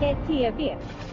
karaoke TV.